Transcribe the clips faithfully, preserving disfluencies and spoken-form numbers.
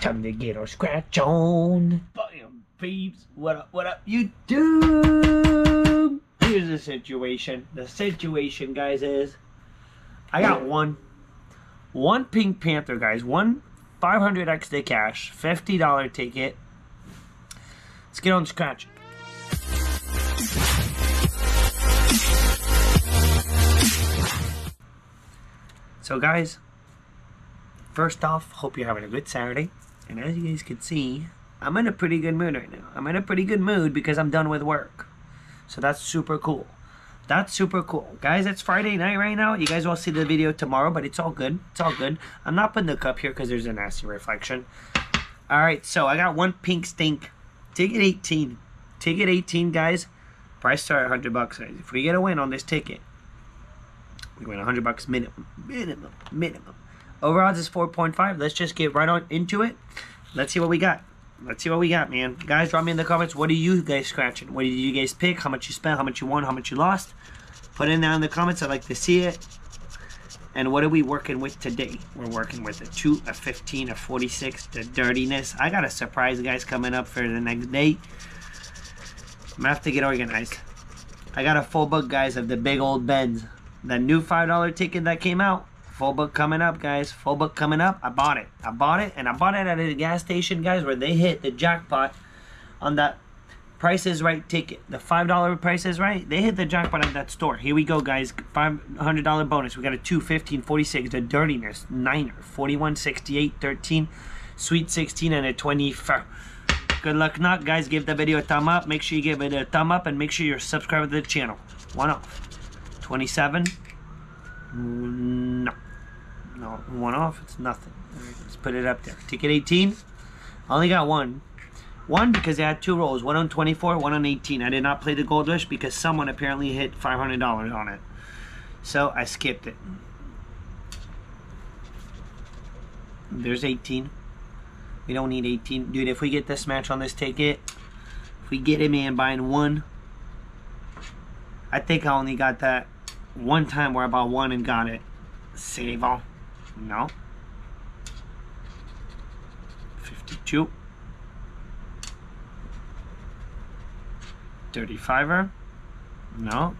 Time to get our scratch on. Bam, peeps. What up, what up, YouTube? Here's the situation. The situation, guys, is I got one. One Pink Panther, guys. One five hundred X the Cash. fifty dollar ticket. Let's get on scratch. So, guys, first off, hope you're having a good Saturday. And as you guys can see, I'm in a pretty good mood right now. I'm in a pretty good mood because I'm done with work. So that's super cool. That's super cool. Guys, it's Friday night right now. You guys will see the video tomorrow, but it's all good. It's all good. I'm not putting the cup here because there's a nasty reflection. Alright, so I got one pink stink. Ticket eighteen. Ticket eighteen, guys. Price start at one hundred bucks, guys. If we get a win on this ticket, we win one hundred bucks minimum. Minimum. Minimum. Over odds is four point five. Let's just get right on into it. Let's see what we got. Let's see what we got, man. Guys, drop me in the comments. What are you guys scratching? What did you guys pick? How much you spent? How much you won? How much you lost? Put in down in the comments. I'd like to see it. And what are we working with today? We're working with a two, a fifteen, a forty-six, the dirtiness. I got a surprise, guys, coming up for the next day. I'm gonna have to get organized. I got a full book, guys, of the big old Benz. The new five dollar ticket that came out. Full book coming up, guys. Full book coming up. I bought it. I bought it, and I bought it at a gas station, guys, where they hit the jackpot on that Price is Right ticket. The five dollar Price is Right. They hit the jackpot at that store. Here we go, guys. five hundred dollar bonus. We got a two, fifteen, forty-six, the dirtiness, niner, forty-one, sixty-eight, thirteen, sweet sixteen, and a twenty-four. Good luck, knock, guys. Give the video a thumb up. Make sure you give it a thumb up, and make sure you're subscribed to the channel. One off. twenty-seven. No. No, one off, it's nothing. Let's put it up there. Ticket eighteen. I only got one. One because they had two rolls. One on twenty-four, one on eighteen. I did not play the Gold Rush because someone apparently hit five hundred dollars on it. So I skipped it. There's eighteen. We don't need eighteen. Dude, if we get this match on this ticket, if we get it, man, buying one. I think I only got that one time where I bought one and got it. Save all. No. fifty-two. thirty-fiver. No.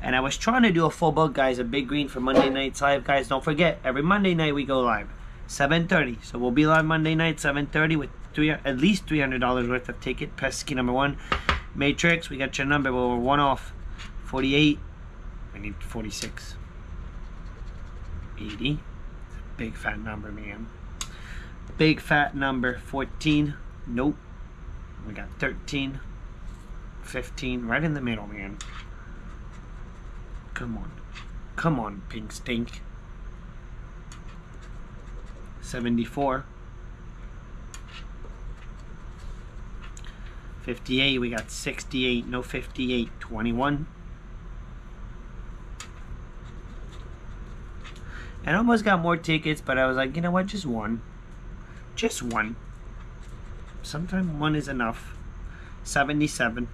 And I was trying to do a full book, guys. A big green for Monday Nights Live. Guys, don't forget, every Monday night we go live. seven thirty. So we'll be live Monday night, seven thirty, with three, at least three hundred dollars worth of ticket. Pesky number one. Matrix, we got your number, but we're one off. forty-eight. I need forty-six. eighty. Big fat number, man. Big fat number. fourteen. Nope. We got thirteen. fifteen. Right in the middle, man. Come on. Come on, pink stink. seventy-four. fifty-eight. We got sixty-eight. No fifty-eight. twenty-one. I almost got more tickets, but I was like, you know what, just one. Just one. Sometimes one is enough. seventy-seven.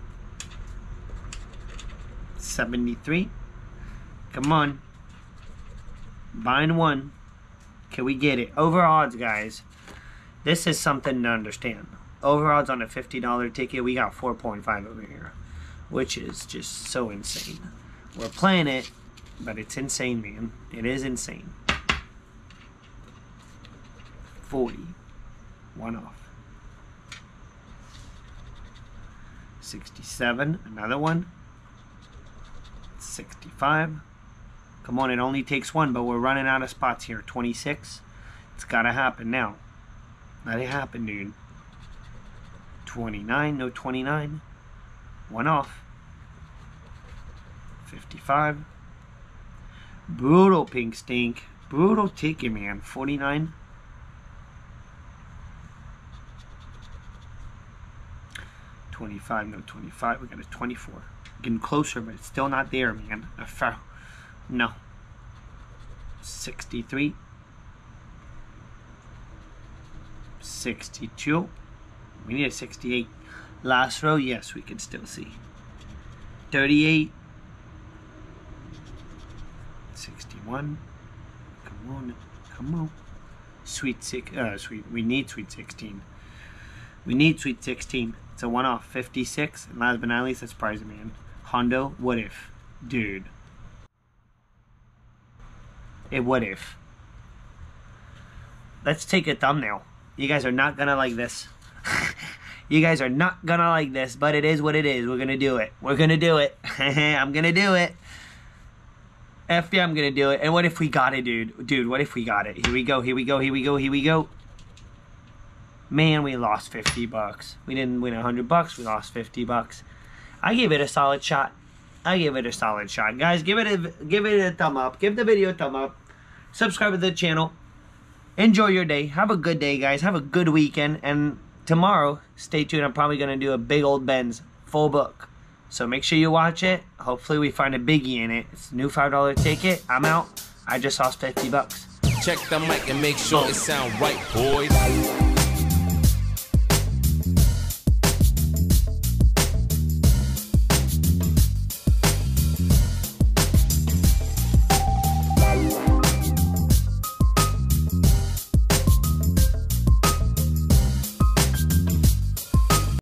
seventy-three. Come on. Buying one. Can we get it? Over odds, guys. This is something to understand. Over odds on a fifty dollar ticket, we got four point five over here, which is just so insane. We're playing it, but it's insane, man. It is insane. forty. One off. sixty-seven. Another one. sixty-five. Come on, it only takes one, but we're running out of spots here. twenty-six. It's gotta happen now. Let it happen, dude. twenty-nine. No twenty-nine. One off. fifty-five. Brutal pink stink. Brutal ticket, man. forty-nine. twenty-five. No twenty-five. We got a twenty-four. Getting closer, but it's still not there, man. No. sixty-three. sixty-two. We need a sixty-eight. Last row, yes, we can still see. thirty-eight. sixty-one. Come on. Come on. Sweet Six. Uh, sweet. We need Sweet Sixteen. We need Sweet Sixteen. It's a one-off. fifty-six. And last but not least, that's Prize Man. Hondo. What if, dude? It what if? Let's take a thumbnail. You guys are not gonna like this. You guys are not gonna like this, but it is what it is. We're gonna do it. We're gonna do it. I'm gonna do it. F yeah, I'm gonna do it. And what if we got it, dude? Dude, what if we got it? Here we go, here we go, here we go, here we go. Man, we lost fifty bucks. We didn't win one hundred bucks, we lost fifty bucks. I gave it a solid shot. I gave it a solid shot. Guys, give it a, give it a thumb up. Give the video a thumb up. Subscribe to the channel. Enjoy your day. Have a good day, guys. Have a good weekend. And tomorrow, stay tuned. I'm probably going to do a big old Ben's full book. So make sure you watch it. Hopefully we find a biggie in it. It's a new five dollar ticket. I'm out. I just lost fifty bucks. Check the mic and make sure it sound right, boys.